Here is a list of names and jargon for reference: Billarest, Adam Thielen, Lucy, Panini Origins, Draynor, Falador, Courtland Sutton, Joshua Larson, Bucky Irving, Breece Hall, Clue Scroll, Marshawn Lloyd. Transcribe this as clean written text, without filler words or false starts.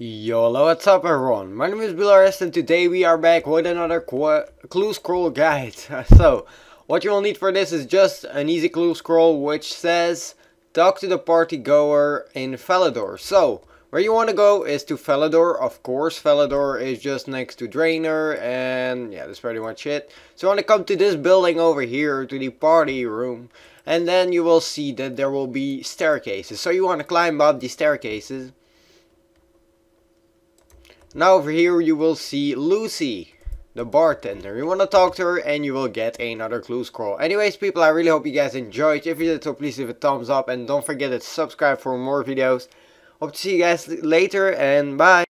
YOLO, what's up everyone? My name is Billarest and today we are back with another clue scroll guide. So, what you will need for this is just an easy clue scroll which says talk to the party goer in Falador. So, where you want to go is to Falador, of course. Falador is just next to Draynor and yeah, that's pretty much it. So you want to come to this building over here, to the party room. And then you will see that there will be staircases. So you want to climb up the staircases. Now over here you will see Lucy, the bartender. You want to talk to her and you will get another clue scroll. Anyways people, I really hope you guys enjoyed. If you did so, please give a thumbs up and don't forget to subscribe for more videos. Hope to see you guys later and bye.